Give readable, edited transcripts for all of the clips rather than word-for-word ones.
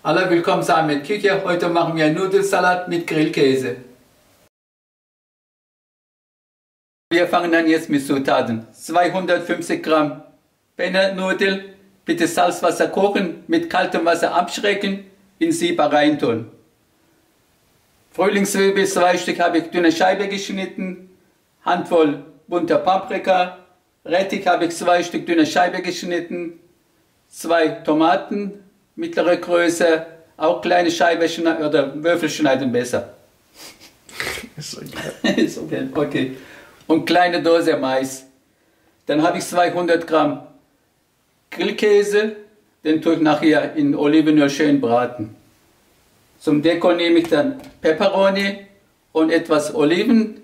Alle willkommen zu Ahmets Küche. Heute machen wir Nudelsalat mit Grillkäse. Wir fangen dann jetzt mit Zutaten. 250 Gramm Pennernudeln, bitte Salzwasser kochen, mit kaltem Wasser abschrecken, in Sieb reintun. Frühlingszwiebel 2 Stück habe ich dünne Scheibe geschnitten, Handvoll bunter Paprika, Rettich habe ich 2 Stück dünne Scheibe geschnitten, 2 Tomaten, mittlere Größe, auch kleine Scheibe schneiden oder Würfel schneiden besser. Ist okay. Ist okay. Okay. Und kleine Dose Mais. Dann habe ich 200 Gramm Grillkäse, den tue ich nachher in Olivenöl schön braten. Zum Deko nehme ich dann Peperoni und etwas Oliven,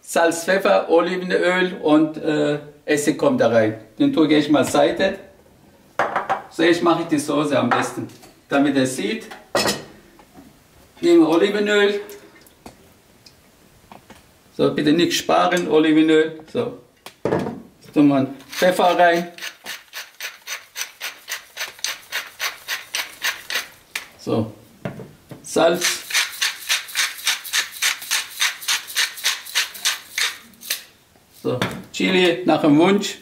Salz, Pfeffer, Olivenöl und Essig kommt da rein. Den tue ich mal Seite. So, jetzt mache ich die Soße am besten, damit ihr seht. Ich nehme Olivenöl. So, bitte nicht sparen, Olivenöl. So, jetzt tun wir Pfeffer rein. So, Salz. So, Chili nach dem Wunsch.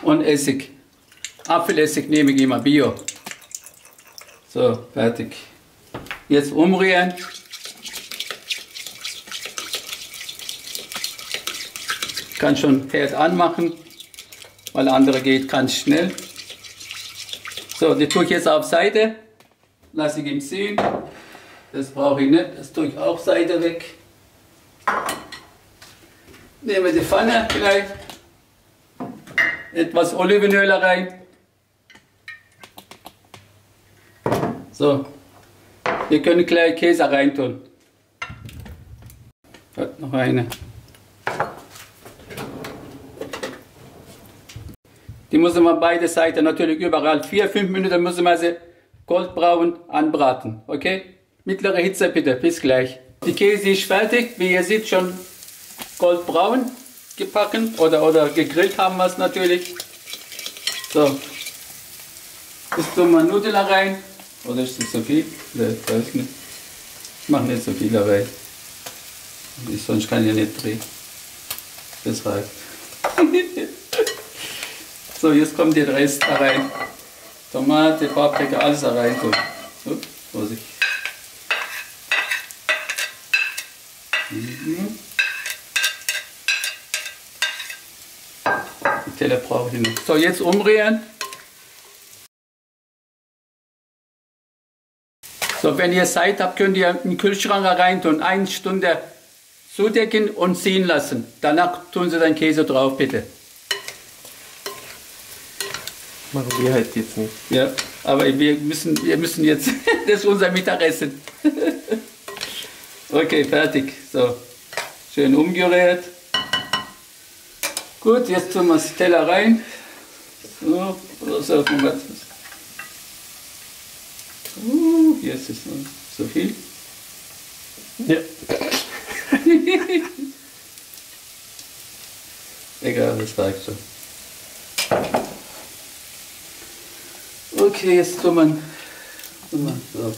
Und Essig. Apfelessig nehme ich immer, Bio. So, fertig. Jetzt umrühren. Ich kann schon Herd anmachen, weil andere geht ganz schnell. So, die tue ich jetzt auf Seite. Lasse ich ihm ziehen. Das brauche ich nicht. Das tue ich auch Seite weg. Nehme die Pfanne gleich. Etwas Olivenöl rein. So. Wir können gleich Käse reintun. Noch eine. Die müssen wir beide Seiten natürlich überall 4-5 Minuten müssen wir sie goldbraun anbraten. Okay? Mittlere Hitze bitte, bis gleich. Die Käse ist fertig, wie ihr seht schon goldbraun gebacken oder gegrillt haben wir es natürlich. So. Jetzt tun wir Nudeln rein. Oder ist das so viel? Ich weiß nicht. Ich mache nicht so viel dabei. Sonst kann ich nicht drehen. Das reicht. So, jetzt kommt der Rest da rein. Tomate, Paprika, alles da rein. So, Vorsicht. Den Teller brauche ich noch. So, jetzt umrühren. So, wenn ihr Zeit habt, könnt ihr in den Kühlschrank reintun. 1 Stunde zudecken und ziehen lassen. Danach tun Sie den Käse drauf, bitte. Machen wir halt jetzt nicht. Ja, aber wir müssen jetzt, das ist unser Mittagessen. Okay, fertig. So, schön umgerührt. Gut, jetzt tun wir das Teller rein. So, so, jetzt ist noch so viel. Ja. Egal, das reicht schon. Okay, jetzt tun wir so.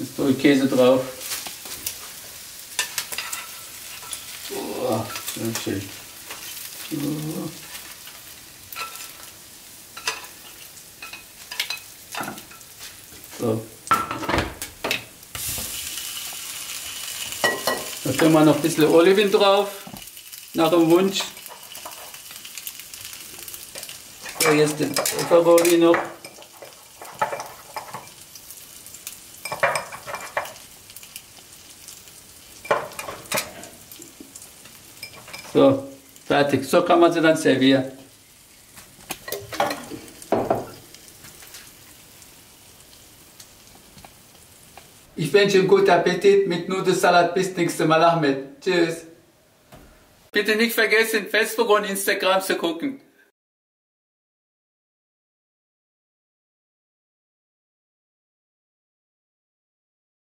Jetzt tue ich Käse drauf. Oh, sehr schön. So. So. Da können wir noch ein bisschen Oliven drauf, nach dem Wunsch. So, jetzt den Peperoni noch. So, fertig. So kann man sie dann servieren. Ich wünsche Ihnen guten Appetit mit Nudelsalat. Bis nächstes Mal, Ahmet. Tschüss. Bitte nicht vergessen, Facebook und Instagram zu gucken.